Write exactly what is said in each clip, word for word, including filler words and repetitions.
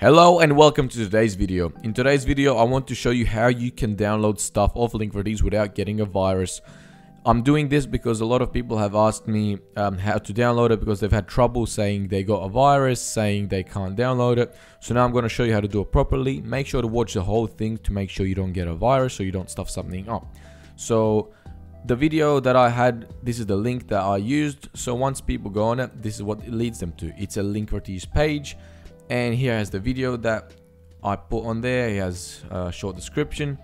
Hello and welcome to today's video. In today's video, I want to show you how you can download stuff off Linkvertise without getting a virus. I'm doing this because a lot of people have asked me um, how to download it because they've had trouble saying they got a virus, saying they can't download it. So now I'm going to show you how to do it properly. Make sure to watch the whole thing to make sure you don't get a virus or you don't stuff something up. So the video that I had, this is the link that I used. So once people go on it, this is what it leads them to. It's a Linkvertise page. And here has the video that I put on there. It has a short description.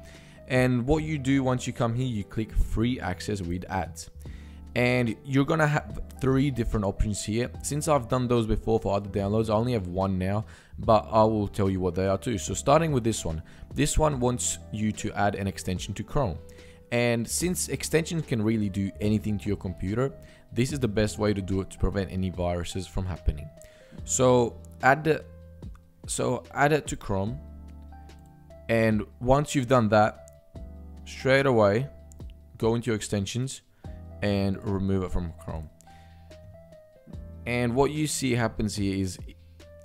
And what you do once you come here, you click free access with ads. And you're gonna have three different options here. Since I've done those before for other downloads, I only have one now, but I will tell you what they are too. So starting with this one, this one wants you to add an extension to Chrome. And since extensions can really do anything to your computer, this is the best way to do it to prevent any viruses from happening. So add the, so add it to Chrome. And once you've done that, straight away go into your extensions and remove it from Chrome. And what you see happens here is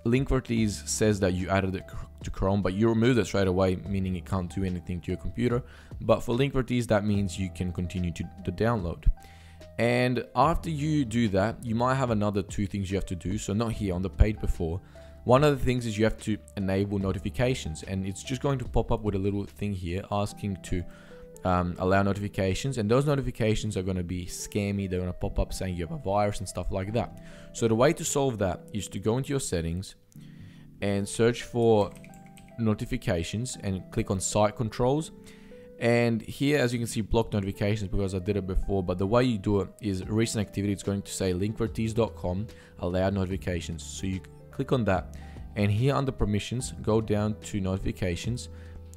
Linkvertise says that you added it to Chrome, but you removed it straight away, meaning it can't do anything to your computer. But for Linkvertise, that means you can continue to the download. And after you do that, you might have another two things you have to do. So not here on the page before. One of the things is you have to enable notifications, and it's just going to pop up with a little thing here asking to um, allow notifications, and those notifications are going to be scammy. They're going to pop up saying you have a virus and stuff like that. So the way to solve that is to go into your settings and search for notifications and click on site controls. And here, as you can see, block notifications because I did it before, but the way you do it is recent activity. It's going to say linkvertise dot com allow notifications. So you click on that, and here under permissions, go down to notifications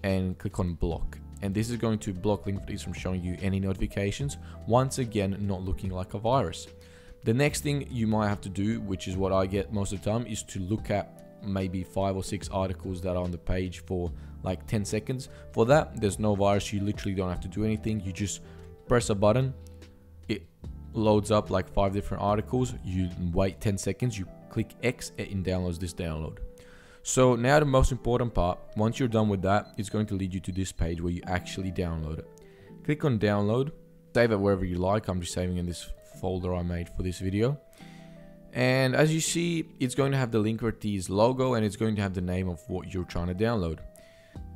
and click on block. And this is going to block Linkvertise from showing you any notifications. Once again, not looking like a virus. The next thing you might have to do, which is what I get most of the time, is to look at maybe five or six articles that are on the page for like ten seconds. For that, there's no virus. You literally don't have to do anything. You just press a button. It loads up like five different articles. You wait ten seconds. You click X and downloads this download. So now the most important part, once you're done with that, it's going to lead you to this page where you actually download it. Click on download, save it wherever you like. I'm just saving in this folder I made for this video. And as you see, it's going to have the Linkvertise logo and it's going to have the name of what you're trying to download.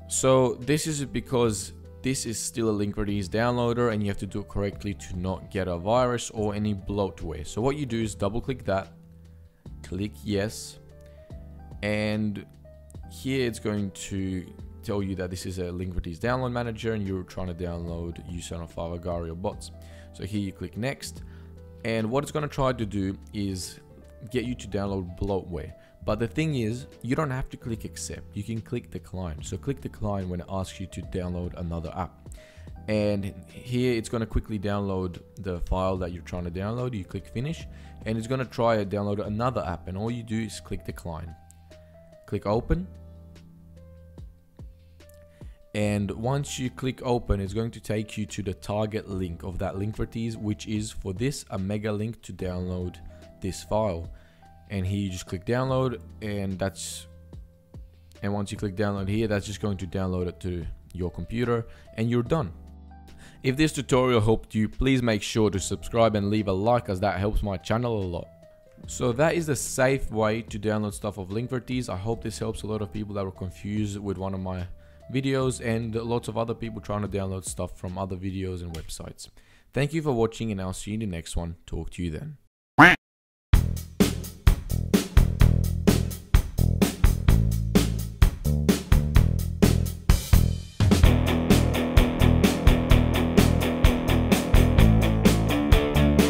So this is because this is still a Linkvertise downloader and you have to do it correctly to not get a virus or any bloatware. So what you do is double click that, click yes, and here it's going to tell you that this is a Linkvertise download manager and you're trying to download USANOF Agario bots. So here you click next, and what it's going to try to do is get you to download bloatware. But the thing is, you don't have to click accept. You can click decline. So click decline when it asks you to download another app. And here it's going to quickly download the file that you're trying to download. You click finish and it's going to try to download another app, and all you do is click decline. Click open. And once you click open, it's going to take you to the target link of that Linkvertise, which is for this a mega link to download this file. And here you just click download, and that's and once you click download here, that's just going to download it to your computer and you're done. If this tutorial helped you, please make sure to subscribe and leave a like, as that helps my channel a lot. So that is the safe way to download stuff of Linkvertise. I hope this helps a lot of people that were confused with one of my videos and lots of other people trying to download stuff from other videos and websites. Thank you for watching, and I'll see you in the next one. Talk to you then.